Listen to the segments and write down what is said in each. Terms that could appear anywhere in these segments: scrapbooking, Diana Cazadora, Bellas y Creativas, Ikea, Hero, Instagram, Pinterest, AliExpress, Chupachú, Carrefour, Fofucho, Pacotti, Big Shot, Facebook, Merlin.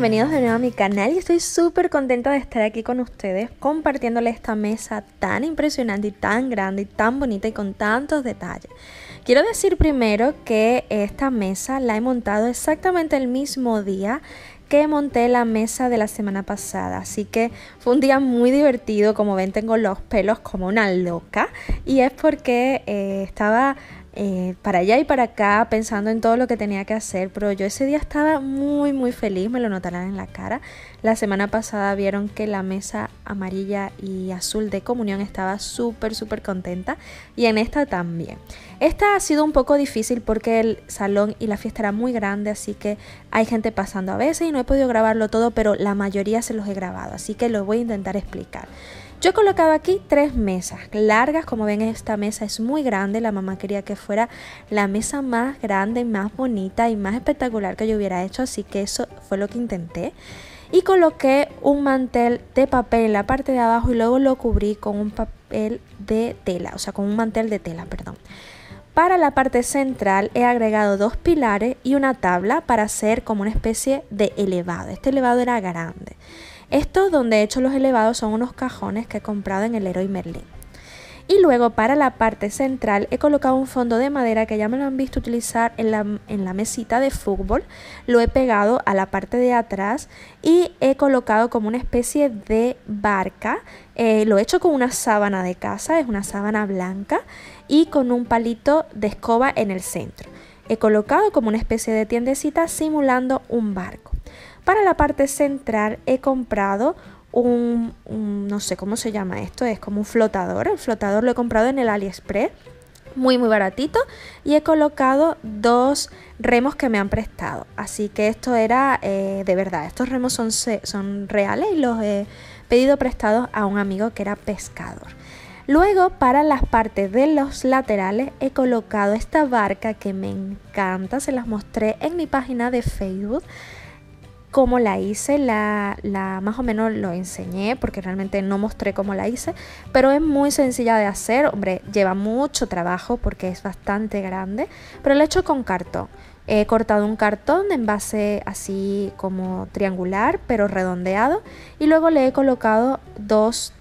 bienvenidos de nuevo a mi canal y estoy súper contenta de estar aquí con ustedes compartiéndoles esta mesa tan impresionante y tan grande y tan bonita y con tantos detalles. Quiero decir primero que esta mesa la he montado exactamente el mismo día que monté la mesa de la semana pasada, así que fue un día muy divertido. Como ven, tengo los pelos como una loca y es porque estaba para allá y para acá pensando en todo lo que tenía que hacer, pero yo ese día estaba muy feliz, me lo notarán en la cara. La semana pasada vieron que la mesa amarilla y azul de comunión estaba súper contenta y en esta también. Esta ha sido un poco difícil porque el salón y la fiesta era muy grande, así que hay gente pasando a veces y no he podido grabarlo todo, pero la mayoría se los he grabado, así que lo voy a intentar explicar. Yo he colocado aquí tres mesas largas. Como ven, esta mesa es muy grande. La mamá quería que fuera la mesa más grande, más bonita y más espectacular que yo hubiera hecho, así que eso fue lo que intenté. Y coloqué un mantel de papel en la parte de abajo y luego lo cubrí con un papel de tela, o sea, con un mantel de tela, perdón. Para la parte central he agregado dos pilares y una tabla para hacer como una especie de elevado. Este elevado era grande. Estos donde he hecho los elevados son unos cajones que he comprado en el Hero y Merlin. Y luego para la parte central he colocado un fondo de madera que ya me lo han visto utilizar en la mesita de fútbol. Lo he pegado a la parte de atrás y he colocado como una especie de barca. Lo he hecho con una sábana de casa, es una sábana blanca, y con un palito de escoba en el centro. He colocado como una especie de tiendecita simulando un barco. Para la parte central he comprado un no sé cómo se llama esto, es como un flotador. El flotador lo he comprado en el AliExpress, muy baratito, y he colocado dos remos que me han prestado. Así que esto era de verdad, estos remos son reales y los he pedido prestados a un amigo que era pescador. Luego para las partes de los laterales he colocado esta barca que me encanta, se las mostré en mi página de Facebook. Cómo la hice, más o menos lo enseñé porque realmente no mostré cómo la hice, pero es muy sencilla de hacer. Hombre, lleva mucho trabajo porque es bastante grande, pero lo he hecho con cartón. He cortado un cartón de envase así como triangular pero redondeado y luego le he colocado dos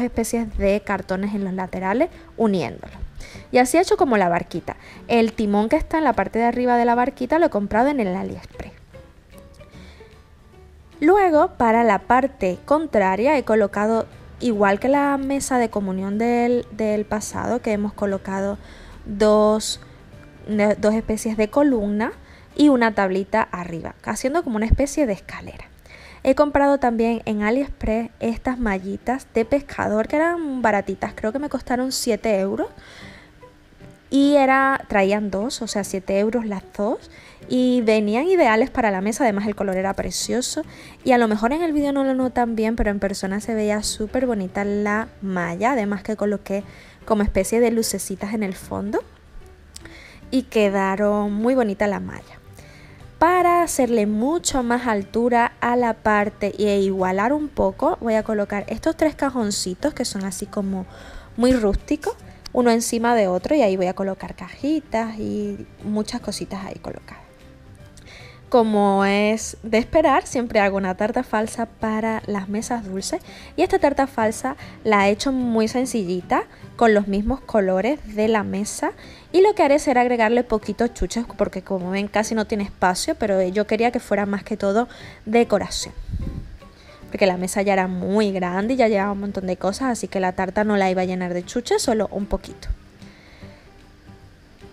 especies de cartones en los laterales uniéndolos. Y así he hecho como la barquita. El timón que está en la parte de arriba de la barquita lo he comprado en el AliExpress. Luego para la parte contraria he colocado, igual que la mesa de comunión del pasado, que hemos colocado dos especies de columna y una tablita arriba, haciendo como una especie de escalera. He comprado también en AliExpress estas mallitas de pescador que eran baratitas, creo que me costaron 7 euros. Y traían dos, o sea 7 euros las dos, y venían ideales para la mesa. Además el color era precioso y a lo mejor en el vídeo no lo notan bien, pero en persona se veía súper bonita la malla. Además que coloqué como especie de lucecitas en el fondo y quedaron muy bonita la malla. Para hacerle mucho más altura a la parte e igualar un poco, voy a colocar estos tres cajoncitos que son así como muy rústicos, uno encima de otro, y ahí voy a colocar cajitas y muchas cositas ahí colocadas. Como es de esperar, siempre hago una tarta falsa para las mesas dulces y esta tarta falsa la he hecho muy sencillita con los mismos colores de la mesa, y lo que haré será agregarle poquitos chuches porque como ven casi no tiene espacio, pero yo quería que fuera más que todo decoración. Porque la mesa ya era muy grande y ya llevaba un montón de cosas, así que la tarta no la iba a llenar de chuches, solo un poquito.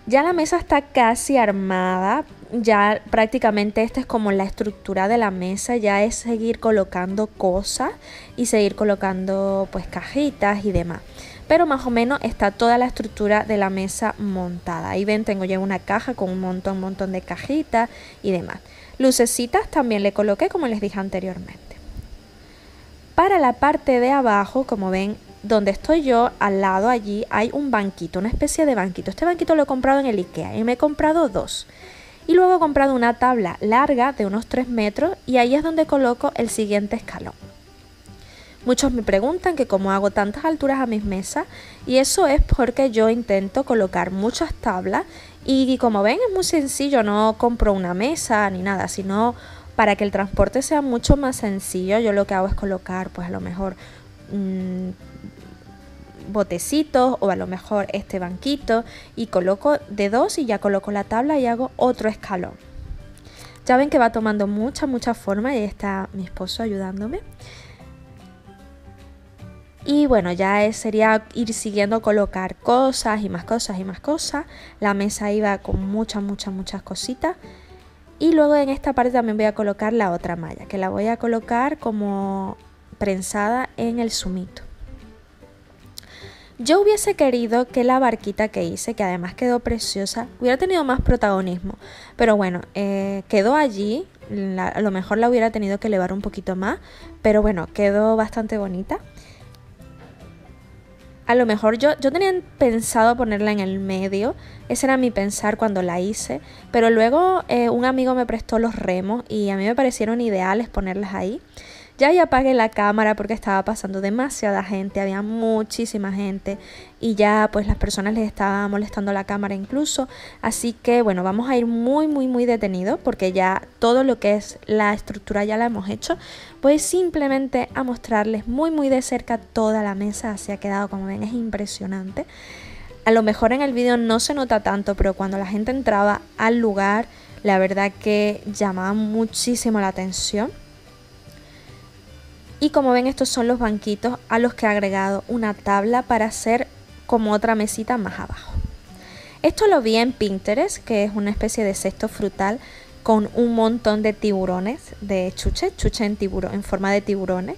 Ya la mesa está casi armada, ya prácticamente esta es como la estructura de la mesa, ya es seguir colocando cosas y seguir colocando pues cajitas y demás. Pero más o menos está toda la estructura de la mesa montada. Ahí ven, tengo ya una caja con un montón de cajitas y demás. Lucecitas también le coloqué como les dije anteriormente. Para la parte de abajo, como ven, donde estoy yo, al lado allí hay un banquito, una especie de banquito. Este banquito lo he comprado en el Ikea y me he comprado dos. Y luego he comprado una tabla larga de unos 3 metros y ahí es donde coloco el siguiente escalón. Muchos me preguntan que cómo hago tantas alturas a mis mesas, y eso es porque yo intento colocar muchas tablas y como ven es muy sencillo, no compro una mesa ni nada, sino Para que el transporte sea mucho más sencillo, yo lo que hago es colocar, pues a lo mejor botecitos o a lo mejor este banquito, y coloco de dos y ya coloco la tabla y hago otro escalón. Ya ven que va tomando mucha forma, y ahí está mi esposo ayudándome. Y bueno, ya sería ir siguiendo, colocar cosas y más cosas y más cosas. La mesa iba con muchas cositas. Y luego en esta parte también voy a colocar la otra malla, que la voy a colocar como prensada en el zumito. Yo hubiese querido que la barquita que hice, que además quedó preciosa, hubiera tenido más protagonismo. Pero bueno, quedó allí. A lo mejor la hubiera tenido que elevar un poquito más. Pero bueno, quedó bastante bonita. A lo mejor yo tenía pensado ponerla en el medio, ese era mi pensar cuando la hice, pero luego un amigo me prestó los remos y a mí me parecieron ideales ponerlas ahí. Ya apagué la cámara porque estaba pasando demasiada gente, había muchísima gente y ya pues las personas les estaba molestando la cámara incluso. Así que bueno, vamos a ir muy detenido porque ya todo lo que es la estructura ya la hemos hecho. Voy simplemente a mostrarles muy de cerca toda la mesa, se ha quedado, como ven, es impresionante. A lo mejor en el vídeo no se nota tanto, pero cuando la gente entraba al lugar, la verdad que llamaba muchísimo la atención. Y como ven, estos son los banquitos a los que he agregado una tabla para hacer como otra mesita más abajo. Esto lo vi en Pinterest, que es una especie de cesto frutal con un montón de tiburones, de chuche en forma de tiburones,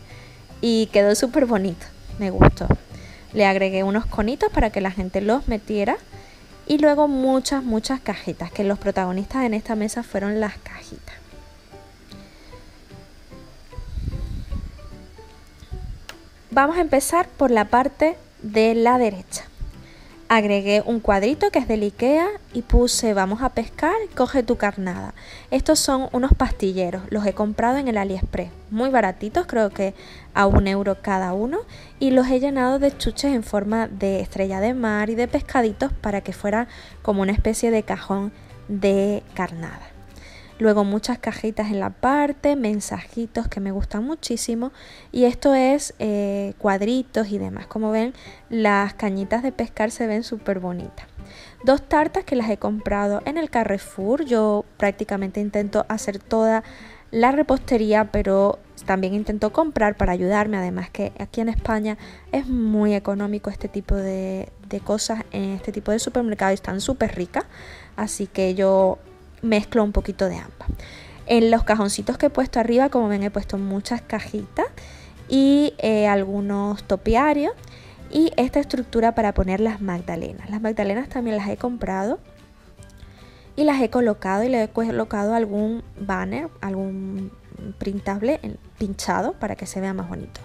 y quedó súper bonito, me gustó. Le agregué unos conitos para que la gente los metiera y luego muchas cajitas, que los protagonistas en esta mesa fueron las cajitas. Vamos a empezar por la parte de la derecha. Agregué un cuadrito que es del Ikea y puse vamos a pescar, coge tu carnada. Estos son unos pastilleros, los he comprado en el AliExpress, muy baratitos, creo que a 1 € cada uno, y los he llenado de chuches en forma de estrella de mar y de pescaditos para que fuera como una especie de cajón de carnada. Luego muchas cajitas en la parte, mensajitos que me gustan muchísimo. Y esto es cuadritos y demás. Como ven, las cañitas de pescar se ven súper bonitas. 2 tartas que las he comprado en el Carrefour. Yo prácticamente intento hacer toda la repostería, pero también intento comprar para ayudarme. Además que aquí en España es muy económico este tipo de cosas en este tipo de supermercados. Están súper ricas. Así que yo mezclo un poquito de ambas. En los cajoncitos que he puesto arriba, como ven, he puesto muchas cajitas y algunos topiarios, y esta estructura para poner las magdalenas. Las magdalenas también las he comprado y las he colocado, y le he colocado algún banner, algún printable pinchado para que se vea más bonito.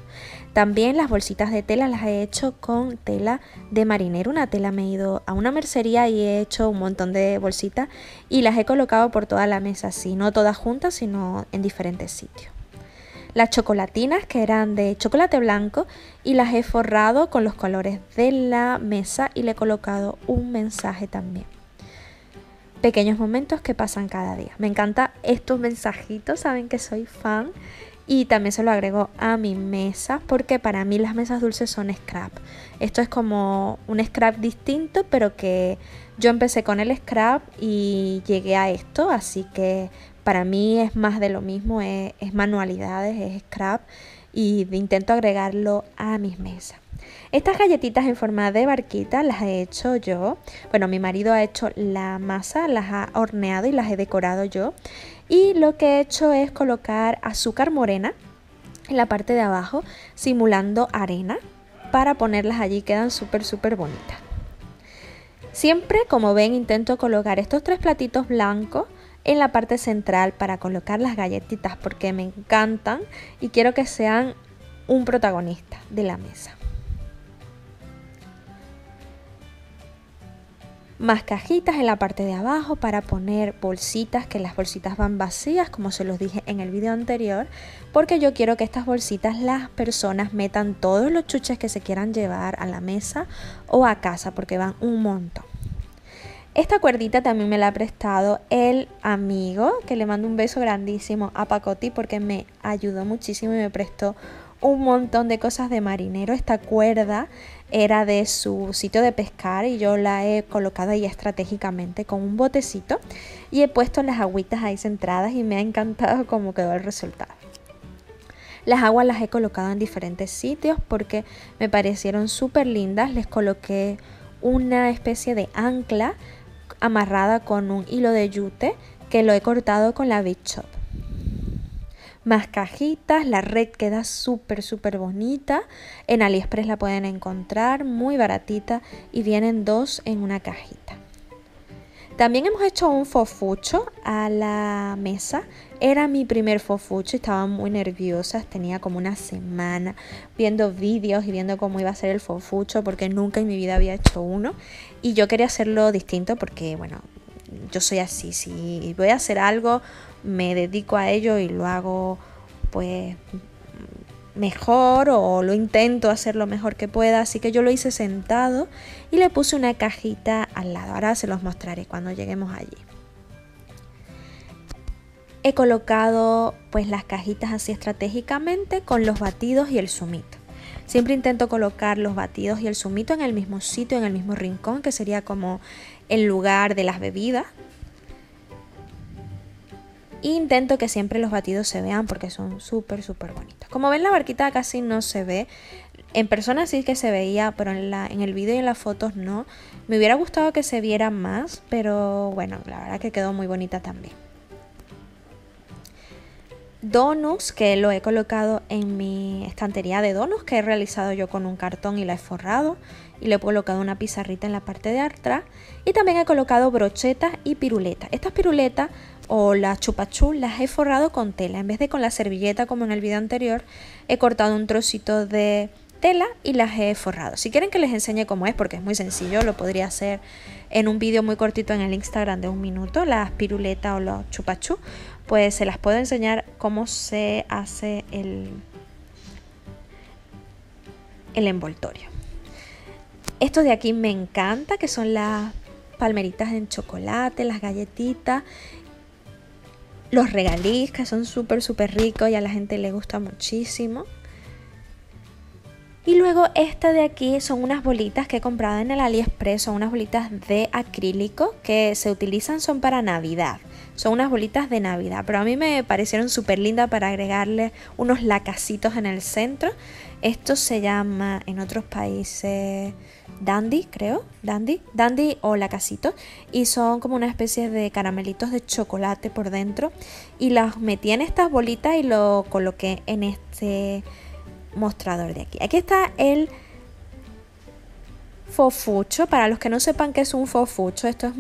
También las bolsitas de tela las he hecho con tela de marinero, una tela, me he ido a una mercería y he hecho un montón de bolsitas y las he colocado por toda la mesa, así, no todas juntas sino en diferentes sitios. Las chocolatinas, que eran de chocolate blanco, y las he forrado con los colores de la mesa y le he colocado un mensaje también. Pequeños momentos que pasan cada día. Me encantan estos mensajitos, saben que soy fan, y también se lo agrego a mi mesa porque para mí las mesas dulces son scrap. Esto es como un scrap distinto, pero que yo empecé con el scrap y llegué a esto, así que para mí es más de lo mismo, es manualidades, es scrap, y intento agregarlo a mis mesas. Estas galletitas en forma de barquita las he hecho yo. Bueno, mi marido ha hecho la masa, las ha horneado y las he decorado yo. Y lo que he hecho es colocar azúcar morena en la parte de abajo, simulando arena, para ponerlas allí. Quedan súper bonitas. Siempre, como ven, intento colocar estos 3 platitos blancos en la parte central para colocar las galletitas, porque me encantan y quiero que sean un protagonista de la mesa. Más cajitas en la parte de abajo para poner bolsitas, que las bolsitas van vacías, como se los dije en el vídeo anterior, porque yo quiero que estas bolsitas las personas metan todos los chuches que se quieran llevar a la mesa o a casa, porque van un montón. Esta cuerdita también me la ha prestado el amigo, que le mando un beso grandísimo a Pacotti porque me ayudó muchísimo y me prestó un montón de cosas de marinero. Esta cuerda era de su sitio de pescar y yo la he colocado ahí estratégicamente con un botecito y he puesto las agüitas ahí centradas y me ha encantado cómo quedó el resultado. Las aguas las he colocado en diferentes sitios porque me parecieron súper lindas. Les coloqué una especie de ancla amarrada con un hilo de yute que lo he cortado con la Big Shot. Más cajitas, la red queda súper bonita. En AliExpress la pueden encontrar, muy baratita, y vienen dos en una cajita. También hemos hecho un fofucho a la mesa. Era mi primer fofucho y estaba muy nerviosa. Tenía como una semana viendo vídeos y viendo cómo iba a ser el fofucho porque nunca en mi vida había hecho uno. Y yo quería hacerlo distinto porque, bueno, yo soy así. Si voy a hacer algo, me dedico a ello y lo hago pues mejor o lo intento hacer lo mejor que pueda. Así que yo lo hice sentado y le puse una cajita al lado. Ahora se los mostraré cuando lleguemos allí. He colocado pues las cajitas así estratégicamente con los batidos y el zumito. Siempre intento colocar los batidos y el zumito en el mismo sitio, en el mismo rincón, que sería como el lugar de las bebidas. Intento que siempre los batidos se vean porque son súper bonitos. Como ven, la barquita casi no se ve. En persona sí que se veía, pero en el vídeo y en las fotos no. Me hubiera gustado que se viera más, pero bueno, la verdad que quedó muy bonita también. Donuts, que lo he colocado en mi estantería de donuts, que he realizado yo con un cartón y la he forrado. Y le he colocado una pizarrita en la parte de atrás. Y también he colocado brochetas y piruletas. Estas piruletas o las chupachú las he forrado con tela. En vez de con la servilleta como en el video anterior, he cortado un trocito de tela y las he forrado. Si quieren que les enseñe cómo es, porque es muy sencillo, lo podría hacer en un vídeo muy cortito en el Instagram de 1 minuto. Las piruletas o los chupachú, pues se las puedo enseñar cómo se hace el envoltorio. Estos de aquí me encanta, que son las palmeritas en chocolate, las galletitas. Los regaliz, que son súper ricos y a la gente le gusta muchísimo. Y luego esta de aquí son unas bolitas que he comprado en el AliExpress. Son unas bolitas de acrílico que se utilizan, son para Navidad. Son unas bolitas de Navidad, pero a mí me parecieron súper lindas para agregarle unos lacacitos en el centro. Esto se llama en otros países dandy, creo, dandy o lacacitos, y son como una especie de caramelitos de chocolate por dentro, y las metí en estas bolitas y lo coloqué en este mostrador de aquí. Aquí está el fofucho. Para los que no sepan qué es un fofucho, esto es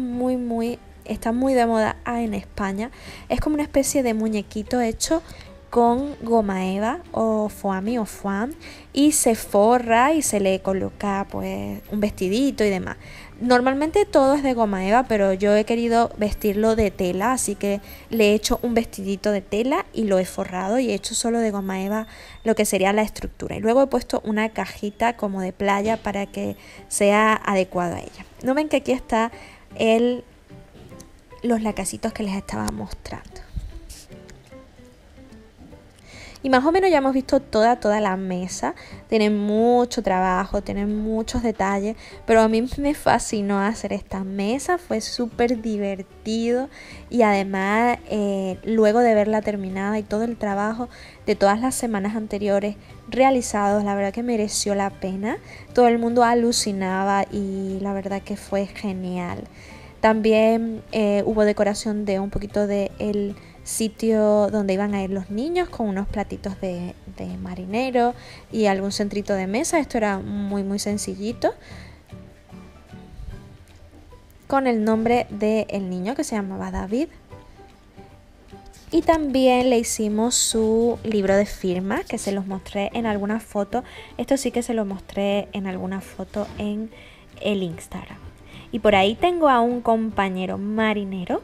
está muy de moda en España. Es como una especie de muñequito hecho con goma eva o foamy o foam, y se forra y se le coloca pues un vestidito y demás. Normalmente todo es de goma eva, pero yo he querido vestirlo de tela, así que le he hecho un vestidito de tela y lo he forrado y he hecho solo de goma eva lo que sería la estructura. Y luego he puesto una cajita como de playa para que sea adecuado a ella. ¿No ven que aquí está los lacacitos que les estaba mostrando? Y más o menos ya hemos visto toda la mesa. Tienen mucho trabajo, tienen muchos detalles, pero a mí me fascinó hacer esta mesa. Fue súper divertido y además luego de verla terminada y todo el trabajo de todas las semanas anteriores realizados, la verdad que mereció la pena. Todo el mundo alucinaba y la verdad que fue genial. También hubo decoración de un poquito de el sitio donde iban a ir los niños, con unos platitos de marinero y algún centrito de mesa. Esto era muy sencillito, con el nombre del niño, que se llamaba David. Y también le hicimos su libro de firmas, que se los mostré en alguna foto. Esto sí que se lo mostré en alguna foto en el Instagram. Y por ahí tengo a un compañero marinero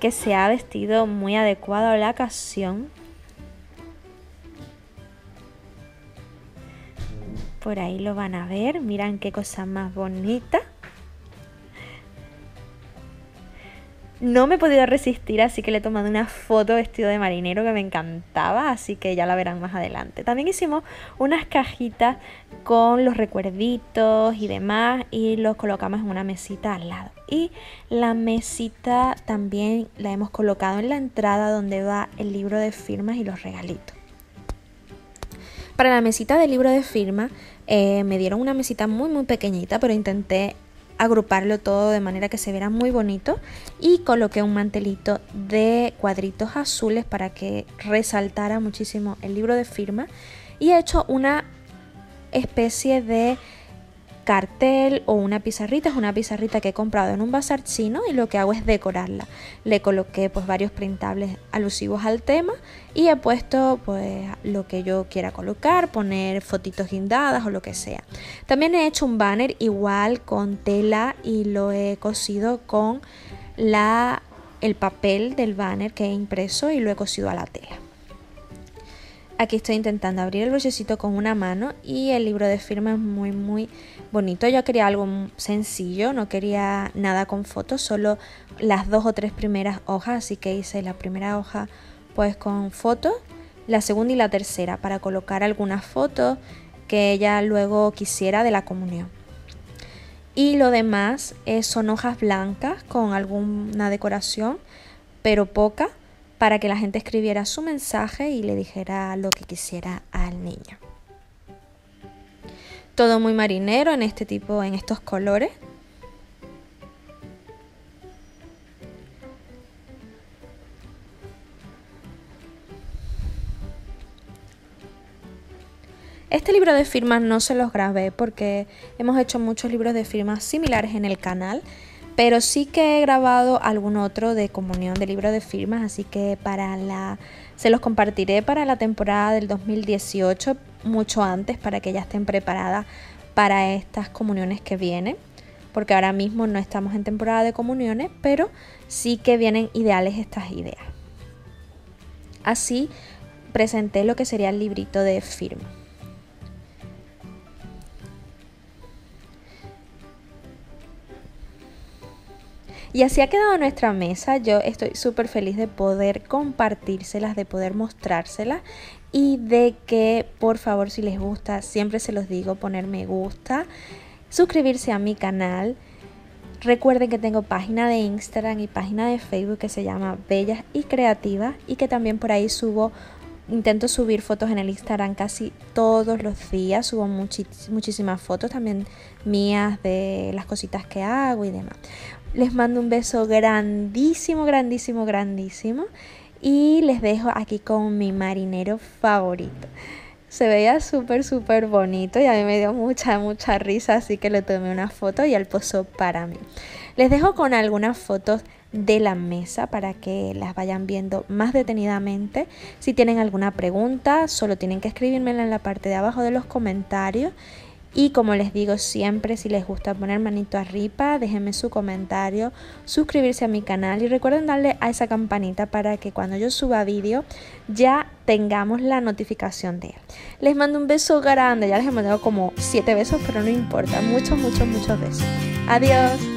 que se ha vestido muy adecuado a la ocasión. Por ahí lo van a ver. Miran qué cosa más bonita. No me he podido resistir, así que le he tomado una foto vestido de marinero que me encantaba, así que ya la verán más adelante. También hicimos unas cajitas con los recuerditos y demás y los colocamos en una mesita al lado. Y la mesita también la hemos colocado en la entrada donde va el libro de firmas y los regalitos. Para la mesita del libro de firmas me dieron una mesita muy pequeñita, pero intenté agruparlo todo de manera que se viera muy bonito y coloqué un mantelito de cuadritos azules para que resaltara muchísimo el libro de firma, y he hecho una especie de cartel o una pizarrita. Es una pizarrita que he comprado en un bazar chino y lo que hago es decorarla. Le coloqué pues varios printables alusivos al tema y he puesto pues lo que yo quiera colocar, poner fotitos guindadas o lo que sea. También he hecho un banner igual con tela y lo he cosido con el papel del banner que he impreso y lo he cosido a la tela. Aquí estoy intentando abrir el brochecito con una mano y el libro de firma es muy bonito. Yo quería algo sencillo, no quería nada con fotos, solo las 2 o 3 primeras hojas. Así que hice la primera hoja pues con fotos, la segunda y la tercera para colocar algunas fotos que ella luego quisiera de la comunión. Y lo demás son hojas blancas con alguna decoración, pero poca, para que la gente escribiera su mensaje y le dijera lo que quisiera al niño. Todo muy marinero en este tipo, en estos colores. Este libro de firmas no se los grabé porque hemos hecho muchos libros de firmas similares en el canal, pero sí que he grabado algún otro de comunión, de libro de firmas, así que se los compartiré para la temporada del 2018, mucho antes, para que ya estén preparadas para estas comuniones que vienen, porque ahora mismo no estamos en temporada de comuniones, pero sí que vienen ideales estas ideas. Así presenté lo que sería el librito de firmas. Y así ha quedado nuestra mesa. Yo estoy súper feliz de poder compartírselas, de poder mostrárselas y de que, por favor, si les gusta, siempre se los digo, poner me gusta, suscribirse a mi canal. Recuerden que tengo página de Instagram y página de Facebook que se llama Bellas y Creativas y que también por ahí intento subir fotos en el Instagram casi todos los días. Subo muchísimas fotos también mías de las cositas que hago y demás. Les mando un beso grandísimo y les dejo aquí con mi marinero favorito. Se veía súper bonito y a mí me dio mucha risa, así que le tomé una foto y él posó para mí. Les dejo con algunas fotos de la mesa para que las vayan viendo más detenidamente. Si tienen alguna pregunta, solo tienen que escribírmela en la parte de abajo de los comentarios. Y como les digo siempre, si les gusta poner manito arriba, déjenme su comentario, suscribirse a mi canal y recuerden darle a esa campanita para que cuando yo suba vídeo ya tengamos la notificación de él. Les mando un beso grande, ya les he mandado como 7 besos, pero no importa, muchos besos. Adiós.